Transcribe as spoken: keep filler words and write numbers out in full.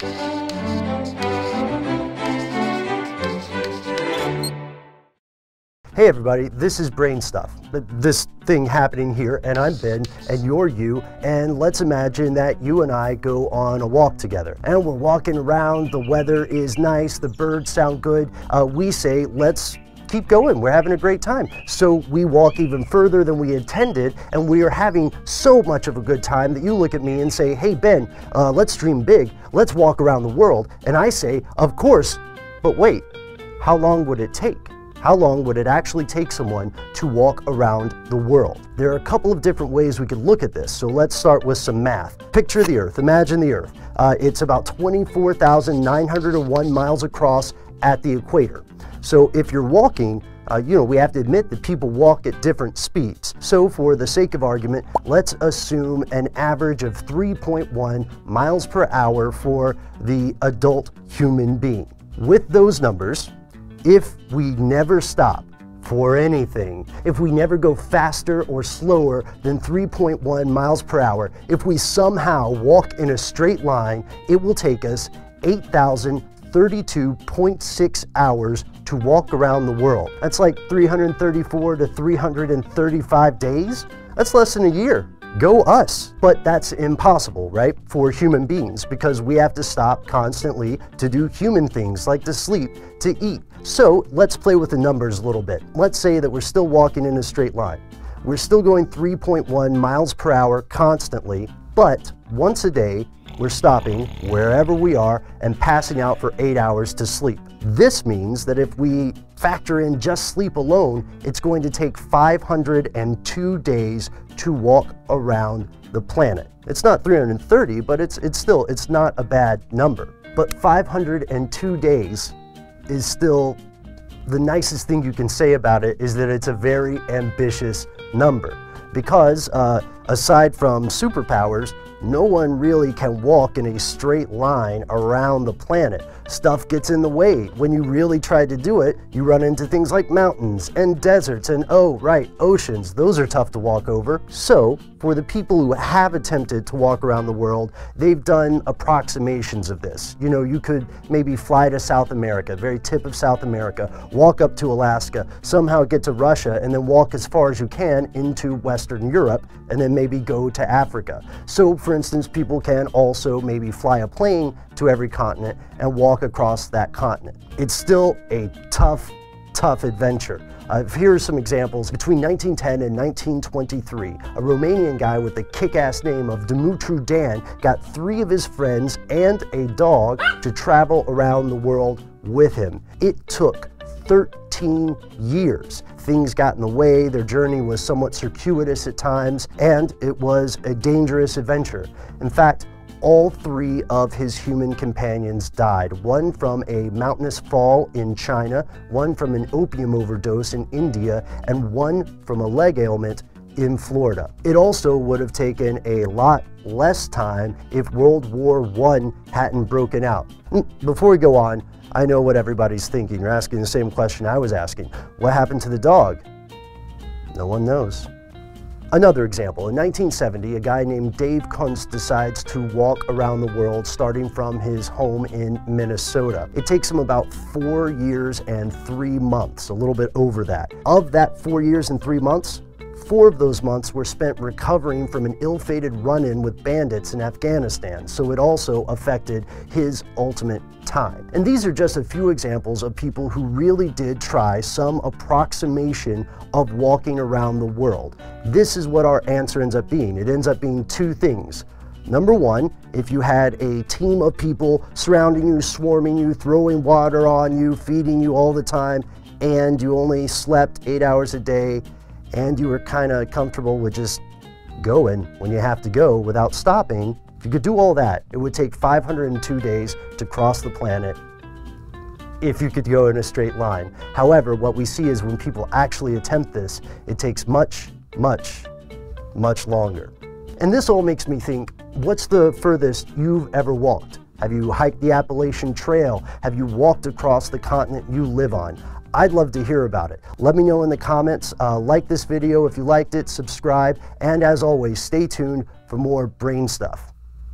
Hey everybody, this is Brain Stuff, this thing happening here, and I'm Ben, and you're you, and let's imagine that you and I go on a walk together. And we're walking around, the weather is nice, the birds sound good, uh, we say, let's keep going, we're having a great time. So we walk even further than we intended, and we are having so much of a good time that you look at me and say, hey Ben, uh, let's dream big, let's walk around the world, and I say, of course, but wait, how long would it take? How long would it actually take someone to walk around the world? There are a couple of different ways we could look at this, so let's start with some math. Picture the Earth, imagine the Earth. Uh, it's about twenty-four thousand nine hundred one miles across at the equator. So if you're walking, uh, you know, we have to admit that people walk at different speeds. So for the sake of argument, let's assume an average of three point one miles per hour for the adult human being. With those numbers, if we never stop for anything, if we never go faster or slower than three point one miles per hour, if we somehow walk in a straight line, it will take us eight thousand thirty-two point six hours to walk around the world. That's like three hundred thirty-four to three hundred thirty-five days. That's less than a year. Go us. But that's impossible, right, for human beings, because we have to stop constantly to do human things like to sleep, to eat. So let's play with the numbers a little bit. Let's say that we're still walking in a straight line. We're still going three point one miles per hour constantly, but once a day, we're stopping wherever we are and passing out for eight hours to sleep. This means that if we factor in just sleep alone, it's going to take five hundred two days to walk around the planet. It's not three hundred thirty, but it's, it's still, it's not a bad number. But five hundred two days is still, the nicest thing you can say about it is that it's a very ambitious number. Because uh, aside from superpowers, no one really can walk in a straight line around the planet. Stuff gets in the way. When you really try to do it, you run into things like mountains and deserts and, oh, right, oceans. Those are tough to walk over. So, for the people who have attempted to walk around the world, they've done approximations of this. You know, you could maybe fly to South America, very tip of South America, walk up to Alaska, somehow get to Russia, and then walk as far as you can into Western Europe, and then maybe go to Africa. So, for instance, people can also maybe fly a plane to every continent and walk across that continent. It's still a tough, tough adventure. Uh, here are some examples. Between nineteen ten and nineteen twenty-three, a Romanian guy with the kick-ass name of Dumitru Dan got three of his friends and a dog to travel around the world with him. It took thirteen years. Things got in the way, their journey was somewhat circuitous at times, and it was a dangerous adventure. In fact, all three of his human companions died, one from a mountainous fall in China, one from an opium overdose in India, and one from a leg ailment in Florida. It also would have taken a lot less time if World War One hadn't broken out. Before we go on, I know what everybody's thinking. You're asking the same question I was asking. What happened to the dog? No one knows. Another example, in nineteen seventy, a guy named Dave Kunst decides to walk around the world starting from his home in Minnesota. It takes him about four years and three months, a little bit over that. Of that four years and three months, four of those months were spent recovering from an ill-fated run-in with bandits in Afghanistan, so it also affected his ultimate time. And these are just a few examples of people who really did try some approximation of walking around the world. This is what our answer ends up being. It ends up being two things. Number one, if you had a team of people surrounding you, swarming you, throwing water on you, feeding you all the time, and you only slept eight hours a day, and you were kind of comfortable with just going when you have to go without stopping, if you could do all that, it would take five hundred two days to cross the planet if you could go in a straight line. However, what we see is when people actually attempt this, it takes much, much, much longer. And this all makes me think, what's the furthest you've ever walked? Have you hiked the Appalachian Trail? Have you walked across the continent you live on? I'd love to hear about it. Let me know in the comments. Uh, like this video if you liked it, subscribe, and as always, stay tuned for more Brain Stuff.